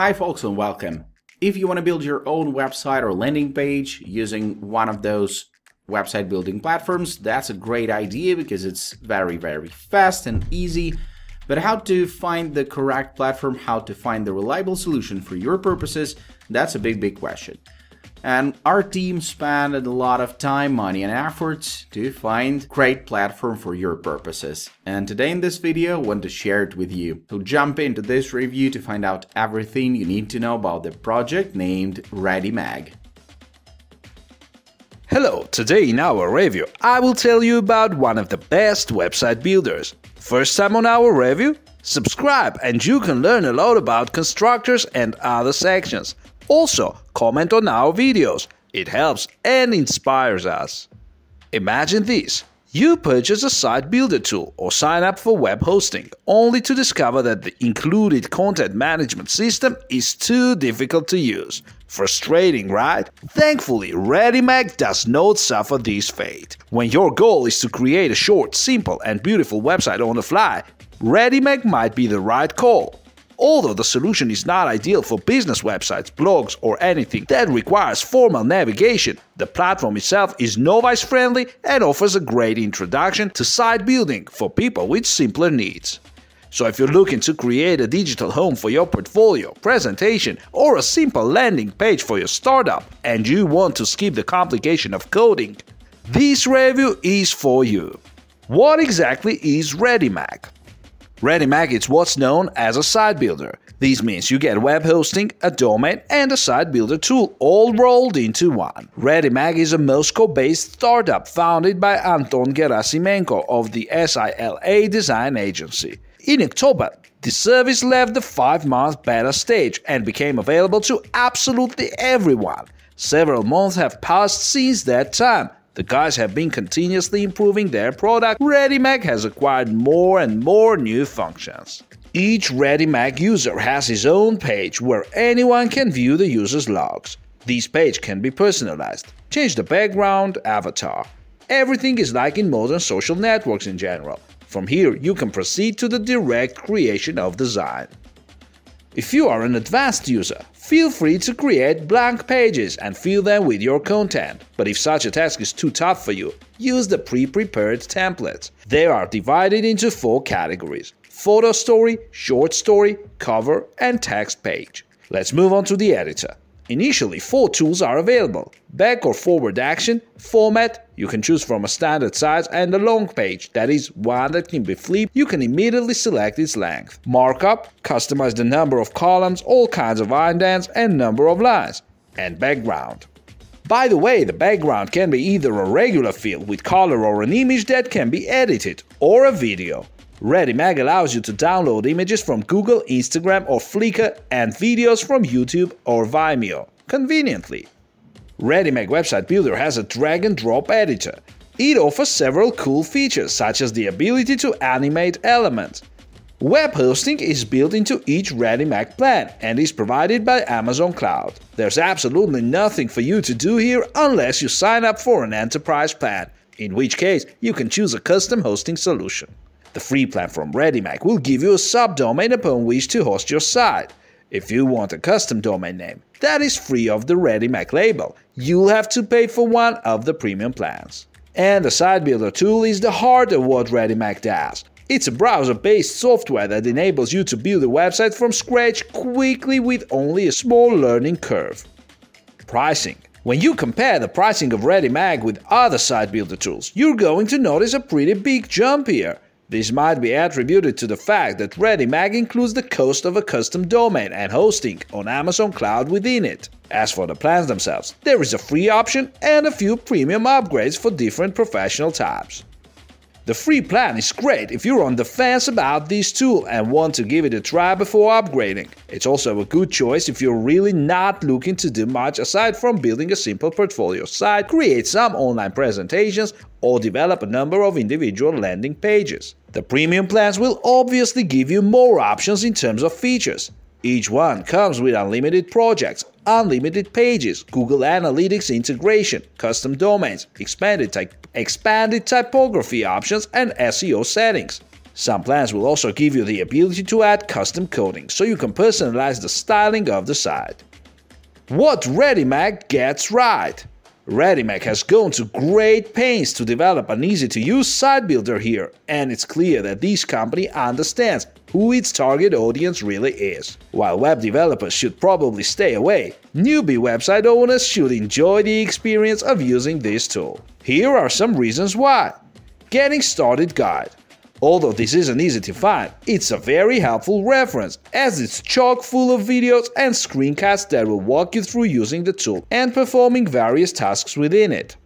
Hi folks and welcome. If you want to build your own website or landing page using one of those website building platforms, that's a great idea because it's very fast and easy. But how to find the correct platform, how to find the reliable solution for your purposes, that's a big question. And our team spent a lot of time, money and efforts to find great platform for your purposes. And today in this video, I want to share it with you. So jump into this review to find out everything you need to know about the project named ReadyMag. Hello, today in our review, I will tell you about one of the best website builders. First time on our review? Subscribe and you can learn a lot about constructors and other sections. Also, comment on our videos, it helps and inspires us. Imagine this, you purchase a site builder tool or sign up for web hosting, only to discover that the included content management system is too difficult to use. Frustrating, right? Thankfully, ReadyMag does not suffer this fate. When your goal is to create a short, simple and beautiful website on the fly, ReadyMag might be the right call. Although the solution is not ideal for business websites, blogs, or anything that requires formal navigation, the platform itself is novice-friendly and offers a great introduction to site building for people with simpler needs. So if you're looking to create a digital home for your portfolio, presentation, or a simple landing page for your startup, and you want to skip the complication of coding, this review is for you. What exactly is ReadyMag? ReadyMag is what's known as a site builder. This means you get web hosting, a domain, and a site builder tool all rolled into one. ReadyMag is a Moscow-based startup founded by Anton Gerasimenko of the SILA Design Agency. In October, the service left the 5-month beta stage and became available to absolutely everyone. Several months have passed since that time. The guys have been continuously improving their product. ReadyMag has acquired more and more new functions. Each ReadyMag user has his own page where anyone can view the user's logs. This page can be personalized, change the background, avatar. Everything is like in modern social networks in general. From here, you can proceed to the direct creation of design. If you are an advanced user, feel free to create blank pages and fill them with your content. But if such a task is too tough for you, use the pre-prepared templates. They are divided into 4 categories: photo story, short story, cover, and text page. Let's move on to the editor. Initially, 4 tools are available: back or forward action, format, you can choose from a standard size and a long page, that is, one that can be flipped, you can immediately select its length. Markup, customize the number of columns, all kinds of indents and number of lines. And background. By the way, the background can be either a regular field with color or an image that can be edited, or a video. ReadyMag allows you to download images from Google, Instagram or Flickr and videos from YouTube or Vimeo, conveniently. ReadyMag Website Builder has a drag-and-drop editor. It offers several cool features, such as the ability to animate elements. Web hosting is built into each ReadyMag plan and is provided by Amazon Cloud. There's absolutely nothing for you to do here unless you sign up for an enterprise plan, in which case you can choose a custom hosting solution. The free plan from ReadyMag will give you a subdomain upon which to host your site. If you want a custom domain name that is free of the ReadyMag label, you'll have to pay for one of the premium plans. And the Site Builder tool is the heart of what ReadyMag does. It's a browser-based software that enables you to build a website from scratch quickly with only a small learning curve. Pricing. When you compare the pricing of ReadyMag with other Site Builder tools, you're going to notice a pretty big jump here. This might be attributed to the fact that ReadyMag includes the cost of a custom domain and hosting on Amazon Cloud within it. As for the plans themselves, there is a free option and a few premium upgrades for different professional types. The free plan is great if you're on the fence about this tool and want to give it a try before upgrading. It's also a good choice if you're really not looking to do much aside from building a simple portfolio site, create some online presentations, or develop a number of individual landing pages. The premium plans will obviously give you more options in terms of features. Each one comes with unlimited projects, unlimited pages, Google Analytics integration, custom domains, expanded typography options and SEO settings. Some plans will also give you the ability to add custom coding, so you can personalize the styling of the site. What ReadyMag gets right? ReadyMag has gone to great pains to develop an easy-to-use site builder here, and it's clear that this company understands who its target audience really is. While web developers should probably stay away, newbie website owners should enjoy the experience of using this tool. Here are some reasons why. Getting Started Guide. Although this isn't easy to find, it's a very helpful reference, as it's chock full of videos and screencasts that will walk you through using the tool and performing various tasks within it.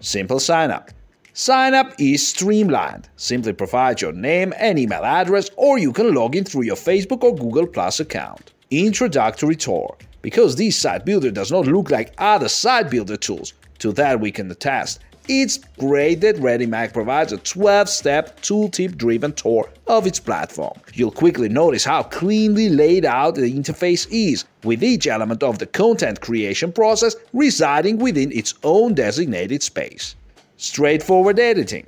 Simple Sign Up. Sign up is streamlined. Simply provide your name and email address, or you can log in through your Facebook or Google Plus account. Introductory Tour. Because this site builder does not look like other site builder tools, to that we can attest, it's great that ReadyMag provides a 12-step tooltip-driven tour of its platform. You'll quickly notice how cleanly laid out the interface is, with each element of the content creation process residing within its own designated space. Straightforward editing.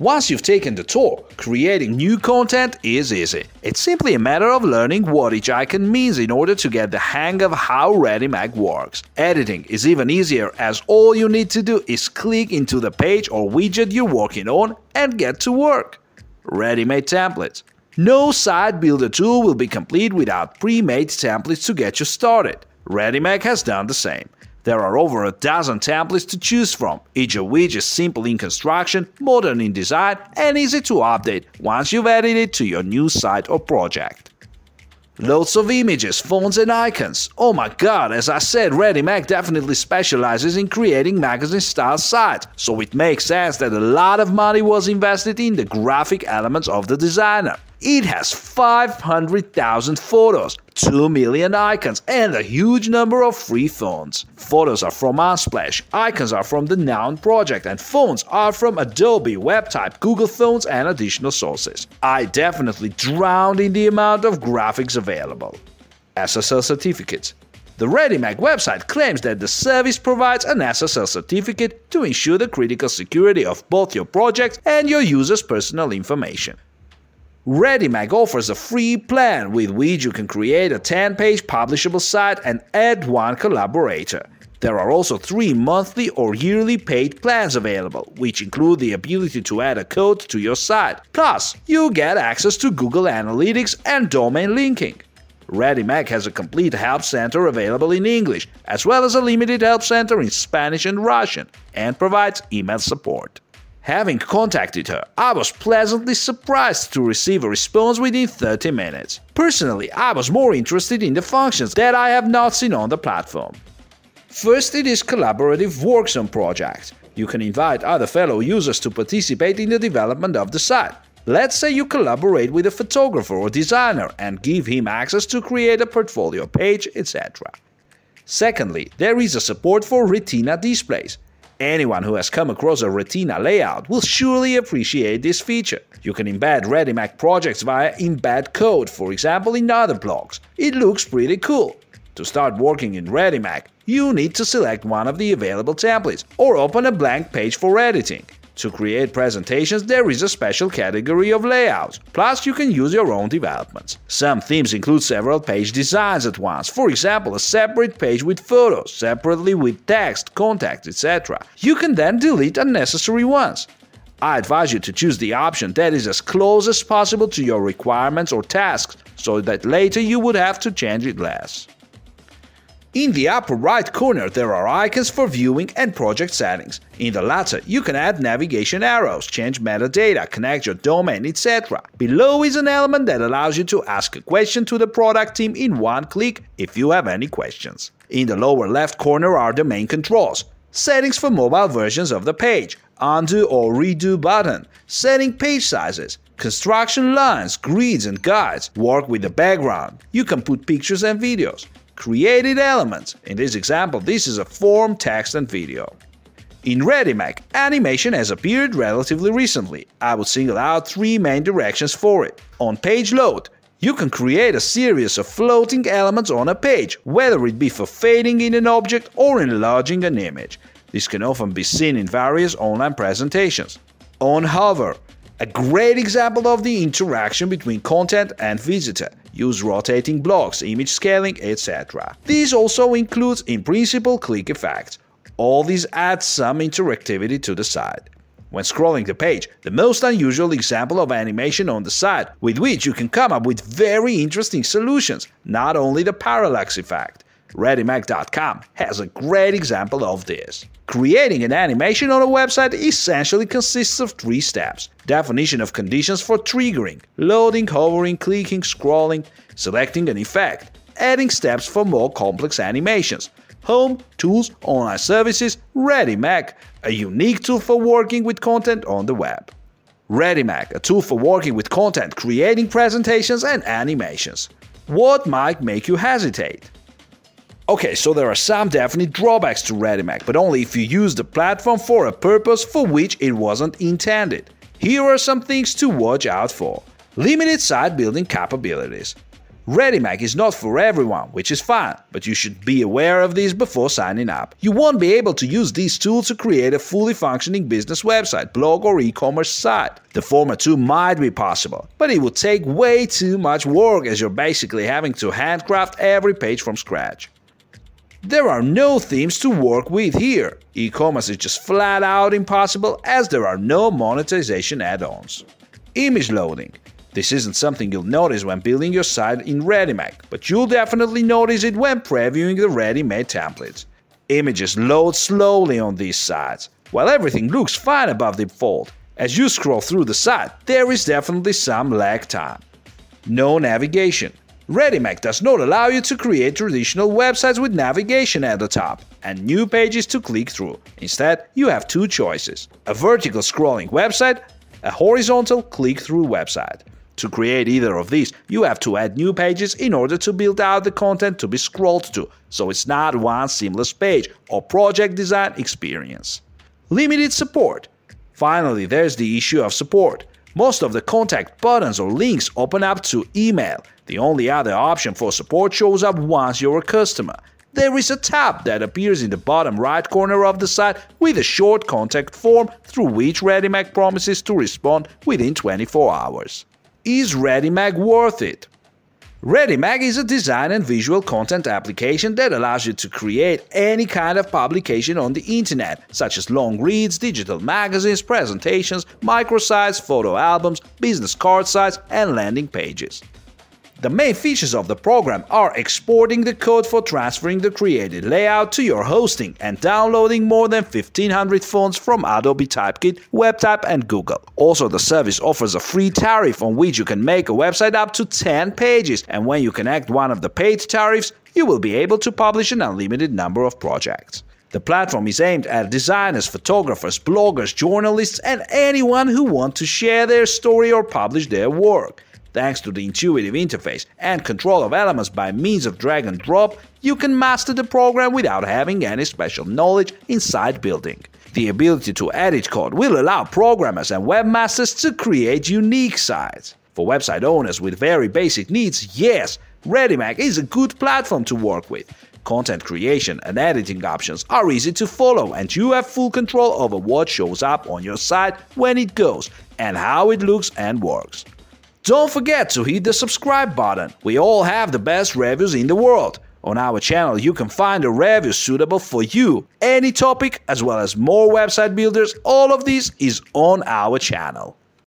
Once you've taken the tour, creating new content is easy. It's simply a matter of learning what each icon means in order to get the hang of how ReadyMag works. Editing is even easier, as all you need to do is click into the page or widget you're working on and get to work. Ready-made templates. No site builder tool will be complete without pre-made templates to get you started. ReadyMag has done the same. There are over a dozen templates to choose from, each of which is simple in construction, modern in design, and easy to update once you've added it to your new site or project. Loads of images, fonts and icons. Oh my god, as I said, ReadyMag definitely specializes in creating magazine-style sites, so it makes sense that a lot of money was invested in the graphic elements of the designer. It has 500,000 photos, 2 million icons, and a huge number of free fonts. Photos are from Unsplash, icons are from the Noun Project, and fonts are from Adobe, WebType, Google Fonts, and additional sources. I definitely drowned in the amount of graphics available. SSL certificates. The ReadyMag website claims that the service provides an SSL certificate to ensure the critical security of both your project and your users' personal information. ReadyMag offers a free plan with which you can create a 10-page publishable site and add one collaborator. There are also 3 monthly or yearly paid plans available, which include the ability to add a code to your site. Plus, you get access to Google Analytics and domain linking. ReadyMag has a complete help center available in English, as well as a limited help center in Spanish and Russian, and provides email support. Having contacted her, I was pleasantly surprised to receive a response within 30 minutes. Personally, I was more interested in the functions that I have not seen on the platform. First, it is collaborative works on projects. You can invite other fellow users to participate in the development of the site. Let's say you collaborate with a photographer or designer and give him access to create a portfolio page, etc. Secondly, there is a support for retina displays. Anyone who has come across a retina layout will surely appreciate this feature. You can embed ReadyMag projects via embed code, for example in other blogs. It looks pretty cool. To start working in ReadyMag, you need to select one of the available templates or open a blank page for editing. To create presentations, there is a special category of layouts, plus you can use your own developments. Some themes include several page designs at once, for example a separate page with photos, separately with text, contacts, etc. You can then delete unnecessary ones. I advise you to choose the option that is as close as possible to your requirements or tasks, so that later you would have to change it less. In the upper right corner, there are icons for viewing and project settings. In the latter, you can add navigation arrows, change metadata, connect your domain, etc. Below is an element that allows you to ask a question to the product team in one click if you have any questions. In the lower left corner are the main controls. Settings for mobile versions of the page, undo or redo button, setting page sizes, construction lines, grids and guides, work with the background. You can put pictures and videos. Created elements. In this example, this is a form, text and video. In ReadyMag, animation has appeared relatively recently. I would single out 3 main directions for it. On page load, you can create a series of floating elements on a page, whether it be for fading in an object or enlarging an image. This can often be seen in various online presentations. On hover, A great example of the interaction between content and visitor. Use rotating blocks, image scaling, etc. This also includes, in principle, click effects. All these add some interactivity to the site. When scrolling the page, the most unusual example of animation on the site, with which you can come up with very interesting solutions, not only the parallax effect. ReadyMag.com has a great example of this. Creating an animation on a website essentially consists of three steps: definition of conditions for triggering, loading, hovering, clicking, scrolling, selecting an effect, adding steps for more complex animations. Home, tools, online services, ReadyMag, a unique tool for working with content on the web. ReadyMag, a tool for working with content, creating presentations and animations. What might make you hesitate? Okay, so there are some definite drawbacks to ReadyMag, but only if you use the platform for a purpose for which it wasn't intended. Here are some things to watch out for. Limited site building capabilities. ReadyMag is not for everyone, which is fine, but you should be aware of this before signing up. You won't be able to use these tools to create a fully functioning business website, blog or e-commerce site. The former two might be possible, but it would take way too much work as you're basically having to handcraft every page from scratch. There are no themes to work with here. E-commerce is just flat out impossible as there are no monetization add-ons. Image loading. This isn't something you'll notice when building your site in ReadyMag, but you'll definitely notice it when previewing the ready-made templates. Images load slowly on these sites. While everything looks fine above default, as you scroll through the site, there is definitely some lag time. No navigation. ReadyMag does not allow you to create traditional websites with navigation at the top and new pages to click through. Instead, you have two choices: a vertical scrolling website, a horizontal click-through website. To create either of these, you have to add new pages in order to build out the content to be scrolled to, so it's not one seamless page or project design experience. Limited support. Finally, there's the issue of support. Most of the contact buttons or links open up to email. The only other option for support shows up once you're a customer. There is a tab that appears in the bottom right corner of the site with a short contact form through which ReadyMag promises to respond within 24 hours. Is ReadyMag worth it? ReadyMag is a design and visual content application that allows you to create any kind of publication on the internet, such as long reads, digital magazines, presentations, microsites, photo albums, business card sites, and landing pages. The main features of the program are exporting the code for transferring the created layout to your hosting and downloading more than 1,500 fonts from Adobe TypeKit, WebType, and Google. Also, the service offers a free tariff on which you can make a website up to 10 pages, and when you connect one of the paid tariffs, you will be able to publish an unlimited number of projects. The platform is aimed at designers, photographers, bloggers, journalists, and anyone who wants to share their story or publish their work. Thanks to the intuitive interface and control of elements by means of drag and drop, you can master the program without having any special knowledge in site building. The ability to edit code will allow programmers and webmasters to create unique sites. For website owners with very basic needs, yes, ReadyMag is a good platform to work with. Content creation and editing options are easy to follow, and you have full control over what shows up on your site when it goes and how it looks and works. Don't forget to hit the subscribe button. We all have the best reviews in the world. On our channel, you can find a review suitable for you, any topic, as well as more website builders. All of this is on our channel.